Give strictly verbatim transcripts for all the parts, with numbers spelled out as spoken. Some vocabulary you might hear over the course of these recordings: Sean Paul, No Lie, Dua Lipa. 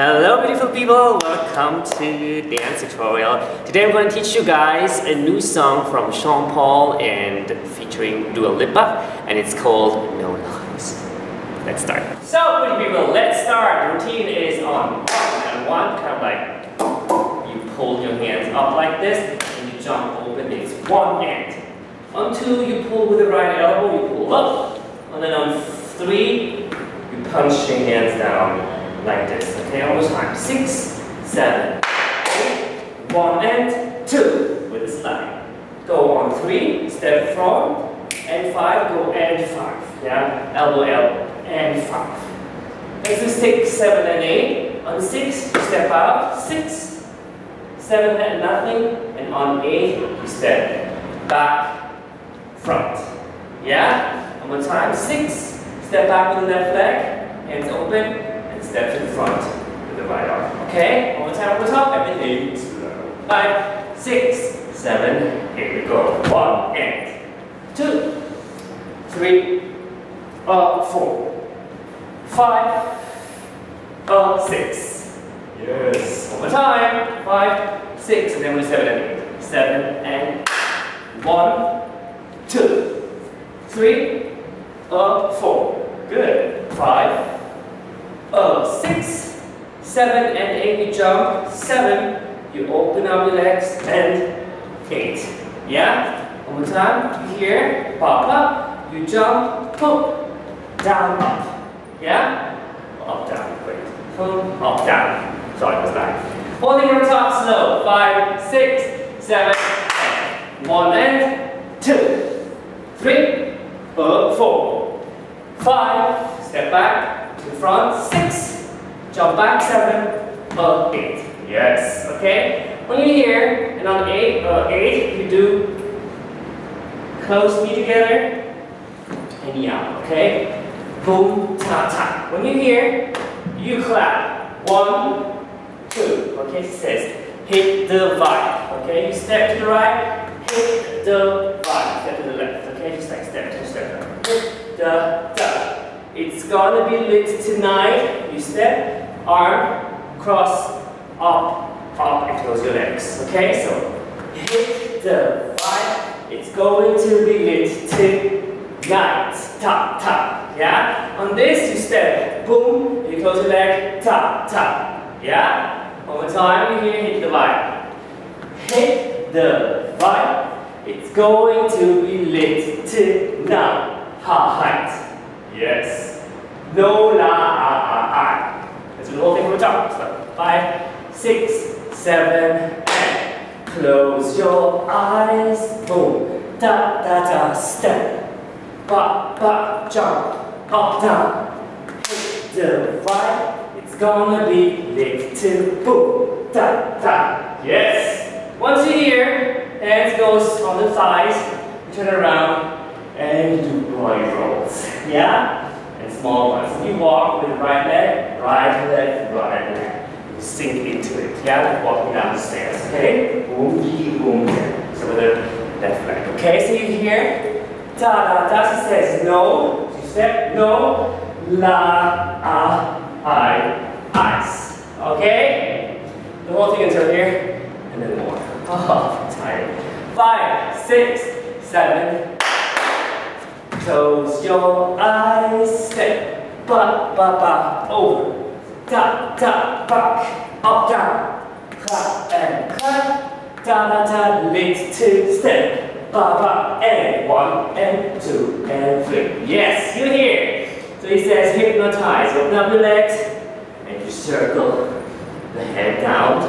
Hello beautiful people, welcome to dance tutorial. Today I'm going to teach you guys a new song from Sean Paul and featuring Dua Lipa, and it's called No Lies. Let's start. So pretty people, let's start. Routine is on one and one, kind of like you pull your hands up like this and you jump open. It's one and on two you pull with the right elbow, you pull up, and then on three you punch your hands down. Like this, okay, all the time. Six, seven, eight, one and two with a slide. Go on three, step forward, and five, go and five. Yeah, elbow, elbow, and five. Next is six, seven and eight. On six, step out, six, seven and nothing, and on eight, you step back, front. Yeah, one more time. Six, step back with the left leg, hands open. Step to the front with the right arm. Okay? One more time on the top, everything slow. Five, six, seven, here we go. One and two, three, uh, four, five, uh, six. Yes. One more time. Five, six, and then we seven and eight. Seven and one, two, three, uh, four. Good. Five. Uh, six, seven, and eight, you jump. Seven, you open up your legs, and eight. Yeah? One more time. Here, pop up, you jump, pop, down, up. Yeah? Up, down, wait. Pop, up, down. Sorry, that's back. Holding on top slow. Five, six, seven, eight. One and two, three, uh, four, five, step back. To the front, six, jump back, seven, uh, eight. Yes, okay? When you're here, and on eight, uh, eight, you do close knee together, and knee out, okay? Boom, ta, ta. When you're here, you clap. One, two, okay? It says, hit the vibe, okay? You step to the right, hit the vibe. Step to the left, okay? Just like step to step. Hit the, da. It's gonna be lit tonight. You step, arm, cross, up, up, and close your legs. Okay, so hit the vibe. It's going to be lit tonight. Tap, tap. Yeah? On this, you step, boom, and you close your leg, tap, tap. Yeah? One more time, here, hit the vibe. Hit the vibe. It's going to be lit tonight. Ha, height. Yes. No lie. Let's do the whole thing from the top. So five, six, seven, eight. Close your eyes. Boom. Da da da. Step. Ba ba. Jump. Up down. Hit the vibe. It's gonna be lit to boom. Da da. Yes. Once you're here, hands goes on the thighs. Turn around. And do body rolls, yeah? And small ones. You walk with right leg, right leg, right leg. You sink into it, yeah? Like walking down the stairs, okay? Boom, boom, boom. So with the left leg, okay? So you hear, da, da, da, she says no. She said no, la, ah, I, ice. Okay? The whole thing until here, and then more. Oh, tired. Five, six, seven, close your eyes, step, ba, ba, ba, over, da, da, back, up, down, clap and clap, da, da, da, lit, two, step, ba, ba, and one, and two, and three. Yes, you're here. So he says hypnotize, open up your legs, and you circle the head down,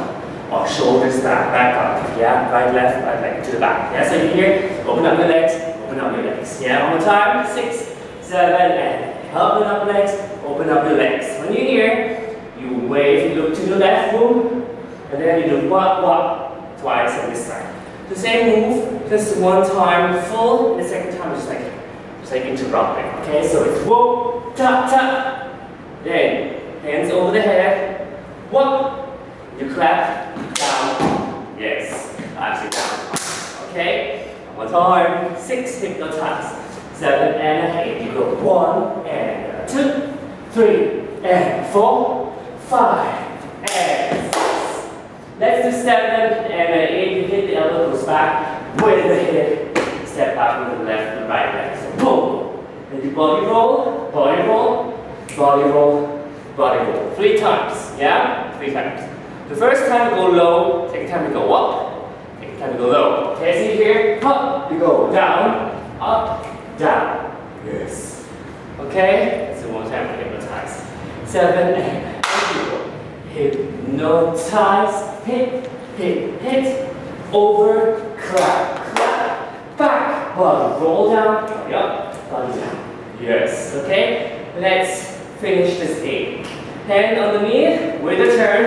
or shoulders back, back up, yeah, right, left, right, left, to the back. Yeah, so you're here, open up your legs. Open up your legs. Yeah, one more time. Six, seven, and open up your legs. Open up your legs. When you're here, you wave, you look to the left, boom, and then you do wah wah twice on this side. The same move, just one time full, and the second time just like just like interrupting. Okay, so it's whoop, tap, tap. Then hands over the head. Whoop. You clap down. Yes, actually down. Okay. One time, six, hypnotize, seven and eight, you go one and two, three and four, five Let's do seven and eight. Hit the elbow, goes back with the hip. Step back with the left and right leg. So boom. Then do body roll, body roll, body roll, body roll. Three times. Yeah? Three times. The first time go low, take time to go up, take time to go low. Okay, see here? Up, you go down, up, down. Yes. Okay? So one time hypnotize. Seven and go. Hypnotize. Hit, hit, hit. Over, clap, clap. Back, body roll down, body up, body down. Yes. Okay? Let's finish this eight. Hand on the knee with a turn.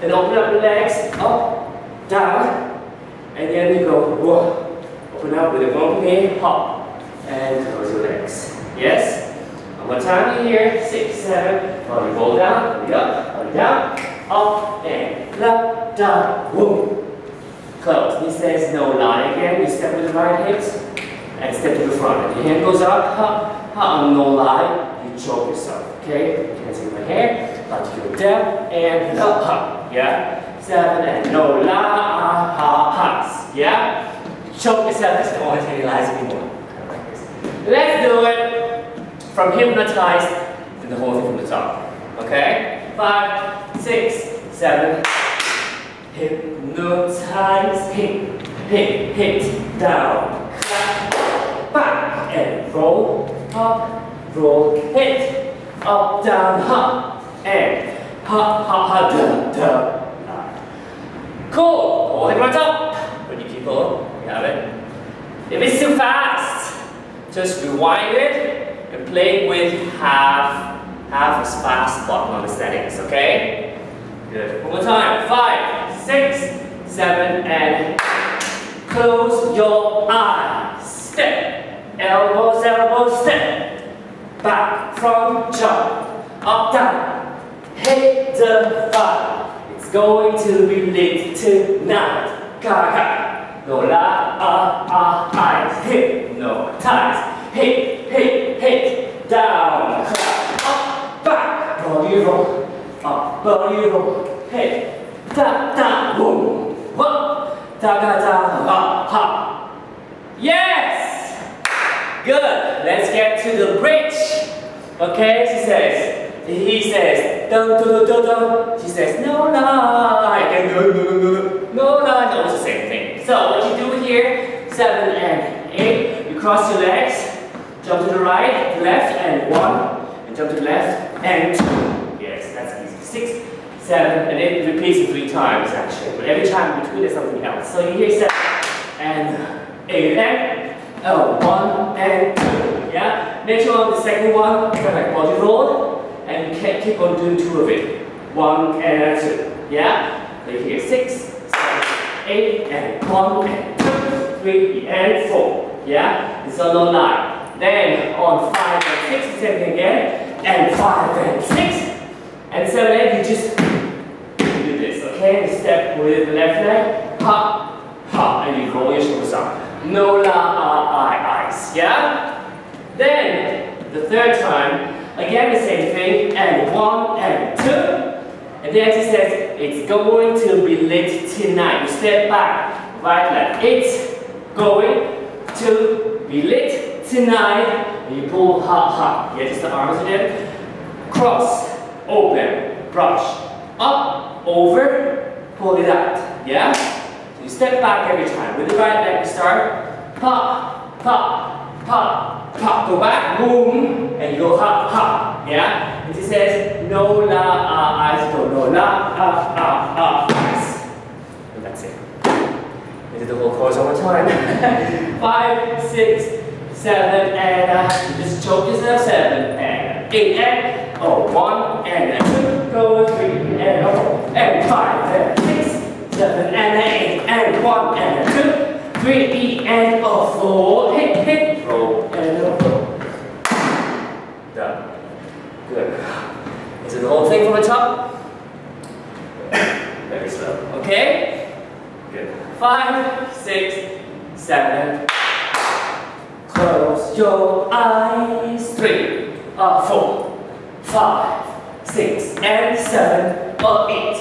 Then open up your legs, up, down, and then you go, whoa. Open up with the one knee, hop, and close your legs. Yes? One more time here, six, seven, body roll down, body up, body down, up, and clap, down, boom. Close. Knee says no lie again. You step with the right hips, and step to the front. Your hand goes up, hop, hop, no lie, you choke yourself, okay? You can take my hand. But you go down and up, up, yeah? Seven and no la, ah, ha, ha, yeah? Choke yourself, that's the only thing you like anymore. Let's do it from hypnotized to the whole thing from the top, okay? Five, six, seven. Hypnotize, hit, hit, hit, down, clap, back, and roll, up, roll, hit, up, down, up. And ha ha ha da da. Cool. Hold it right up. When you keep going, you have it. If it's too fast, just rewind it and play with half, half as fast bottom on the settings. Okay. Good. One more time. Five, six, seven, and close your eyes. Step. Elbows, elbows, step. Back, front, jump. Up, down. Hit the five. It's going to be lit tonight. Ka ka. No la ah ah eyes. Hit no ties. Hit hit hit down. Up back. Body roll. Up body roll. Hit da da boom. Up da da da ha ha. Yes. Good. Let's get to the bridge. Okay. She says. He says, dun, dun, dun, dun. She says, no lie, and dun, dun, dun, dun. No lie, it's always the same thing. So what you do here, seven and eight, you cross your legs, jump to the right, left, and one, and jump to the left, and two. Yes, that's easy. Six, seven, and eight, repeats it three times actually, but every time between there's something else. So you hear seven and eight, and oh, one and two, yeah? Make sure on the second one, kind of like body roll, and you can keep on doing two of it. One and two. Yeah? So here six, seven, eight, and one, and two, three, and four. Yeah? It's on no lie. Then on five and six, seven again, and five and six, and seven, eight, you just do this, okay? Step with the left leg, ha, ha, and you roll your shoulders up. No la, ah, I, eyes. Yeah? Then the third time, again the same thing, and one and two. And then she says, it's going to be lit tonight. You step back, right, left. It's going to be lit tonight. And you pull, ha, ha. Yeah, just the arms again. Cross, open, brush. Up, over, pull it out. Yeah? So you step back every time. With the right leg, you start. Pop, pop, pop. Pop, go back, boom, and you go hop, hop, yeah? And she says, no, la, ah, eyes, go, no, la, ah, ah, ah, eyes. And that's it. We did the whole course all the time. Five, six, seven, and uh, you just choke yourself, seven, and eight, and oh, one, and two, go, three, and oh, and five, and six, seven, and eight, and one, and two, three, and oh, four, hit, hit. Roll and roll. Done. Good. Let's do the whole thing from the top. Very slow. Okay? Good. Five, six, seven. Close your eyes. Three, uh, four, five, six, and seven, or eight.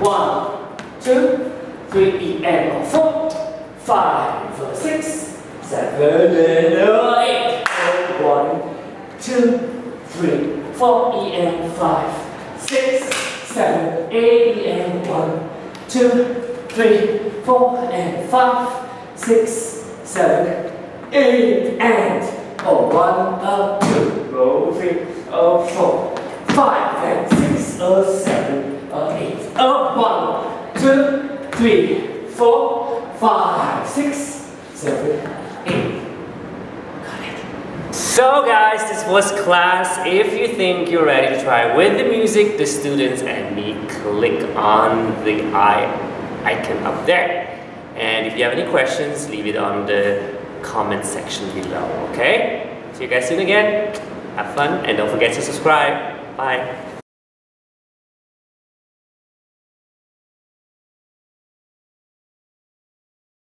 One, two, three, and four, five, six, seven, and eight. One, two, three, four, and five, six, seven, eight, and one, two, three, four, and five, six, seven, eight, and oh, one, uh, two, oh, three, oh, four, five, and six, oh, seven, oh, eight, oh, one, two, three, four, five, six, seven, eight. So guys, this was class. If you think you're ready to try with the music, the students and me, click on the I icon up there. And if you have any questions, leave it on the comment section below, okay? See you guys soon again. Have fun and don't forget to subscribe. Bye.